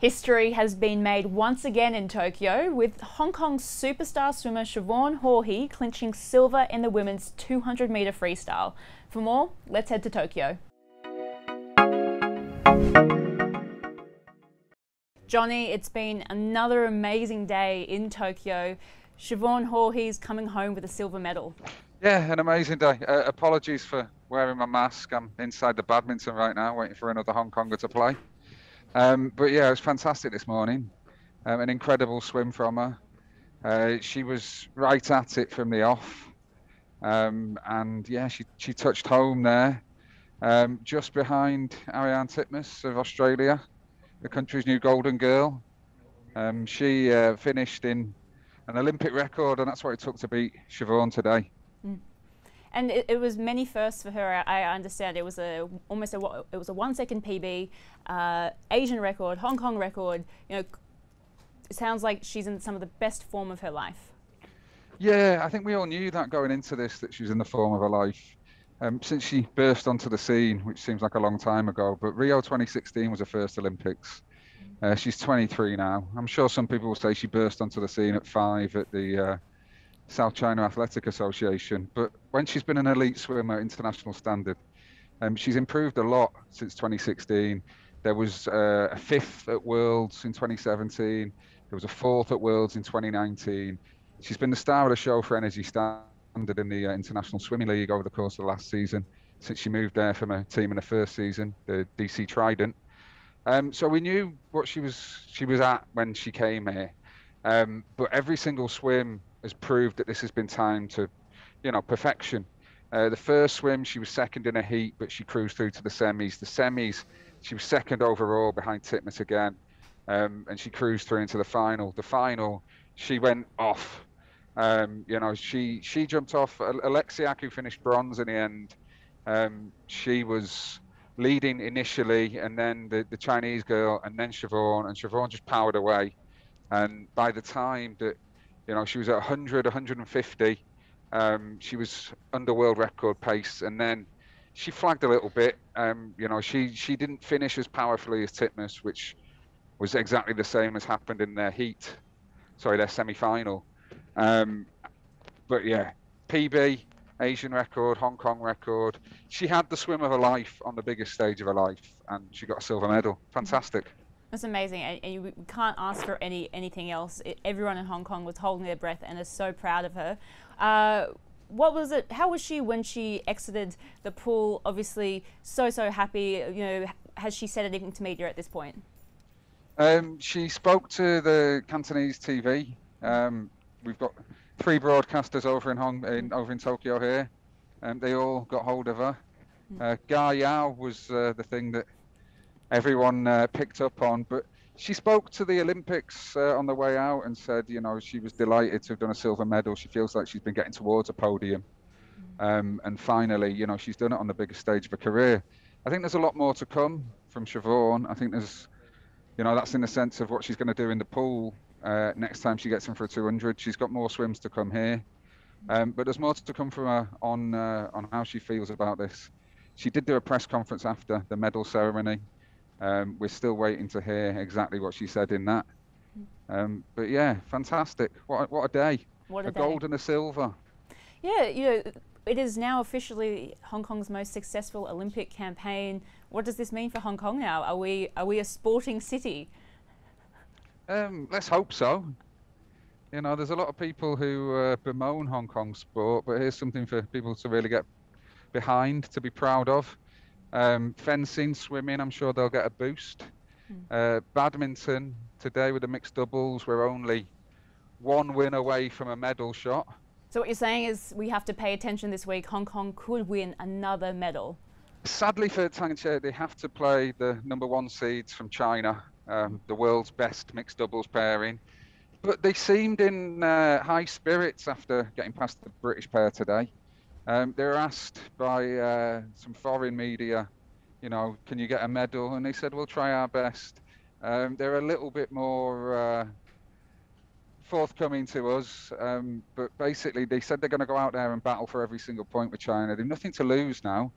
History has been made once again in Tokyo, with Hong Kong's superstar swimmer Siobhan Haughey clinching silver in the women's 200-metre freestyle. For more, let's head to Tokyo. Johnny, it's been another amazing day in Tokyo. Siobhan Haughey's coming home with a silver medal. Yeah, an amazing day. Apologies for wearing my mask. I'm inside the badminton right now, waiting for another Hong Konger to play. But yeah, it was fantastic this morning. An incredible swim from her. She was right at it from the off. And yeah, she touched home there. Just behind Ariane Titmus of Australia, the country's new golden girl. She finished in an Olympic record, and that's what it took to beat Siobhan today. Mm. And it was many firsts for her. I understand it was almost a 1-second PB, Asian record, Hong Kong record. You know, it sounds like she's in some of the best form of her life. Yeah, I think we all knew that going into this, that she was in the form of her life since she burst onto the scene, which seems like a long time ago. But Rio 2016 was her first Olympics. She's 23 now. I'm sure some people will say she burst onto the scene at 5 at the South China Athletic Association, but when she's been an elite swimmer, international standard, she's improved a lot since 2016. There was a 5th at Worlds in 2017. There was a 4th at Worlds in 2019. She's been the star of the show for Energy Standard in the International Swimming League over the course of the last season, since she moved there from a team in the first season, the DC Trident. So we knew what she was at when she came here, but every single swim has proved that this has been timed to, you know, perfection. The first swim, she was second in a heat, but she cruised through to the semis. The semis, she was second overall behind Titmus again, and she cruised through into the final. The final, she went off. You know, she jumped off. Alexiak, who finished bronze in the end, she was leading initially, and then the Chinese girl, and then Siobhan, and Siobhan just powered away. And by the time that, you know, she was at 100, 150. She was under world record pace, and then she flagged a little bit. You know, she didn't finish as powerfully as Titmus, which was exactly the same as happened in their heat, sorry, their semi-final. But yeah, PB, Asian record, Hong Kong record. She had the swim of her life on the biggest stage of her life, and she got a silver medal. Fantastic. That's amazing, and you can't ask for anything else. Everyone in Hong Kong was holding their breath and is so proud of her. What was it? How was she when she exited the pool? Obviously, so happy. You know, has she said anything to media at this point? She spoke to the Cantonese TV. We've got 3 broadcasters over in Tokyo here, and they all got hold of her. Ga Yao was the thing that everyone picked up on, but she spoke to the Olympics on the way out and said, you know, she was delighted to have done a silver medal. She feels like she's been getting towards a podium. And finally, you know, she's done it on the biggest stage of her career. I think there's a lot more to come from Siobhan. I think there's, you know, that's in the sense of what she's going to do in the pool next time she gets in for a 200. She's got more swims to come here. But there's more to come from her on how she feels about this. She did do a press conference after the medal ceremony. We're still waiting to hear exactly what she said in that. But yeah, fantastic. What a day. What a day. Gold and a silver. Yeah, you know, it is now officially Hong Kong's most successful Olympic campaign. What does this mean for Hong Kong now? Are we a sporting city? Let's hope so. You know, there's a lot of people who bemoan Hong Kong sport, but here's something for people to really get behind, to be proud of. Fencing, swimming, I'm sure they'll get a boost. Badminton, today with the mixed doubles, we're only 1 win away from a medal shot. So what you're saying is we have to pay attention this week. Hong Kong could win another medal. Sadly for Tang Che, they have to play the number 1 seeds from China, the world's best mixed doubles pairing. But they seemed in high spirits after getting past the British pair today. They were asked by some foreign media, you know, can you get a medal? And they said, we'll try our best. They're a little bit more forthcoming to us. But basically, they said they're going to go out there and battle for every single point with China. They've nothing to lose now.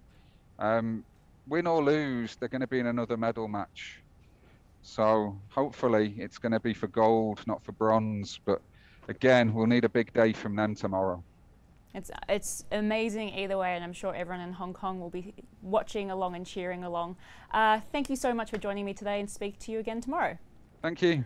Win or lose, they're going to be in another medal match. So hopefully it's going to be for gold, not for bronze. But again, we'll need a big day from them tomorrow. It's amazing either way, and I'm sure everyone in Hong Kong will be watching along and cheering along. Thank you so much for joining me today, and speak to you again tomorrow. Thank you.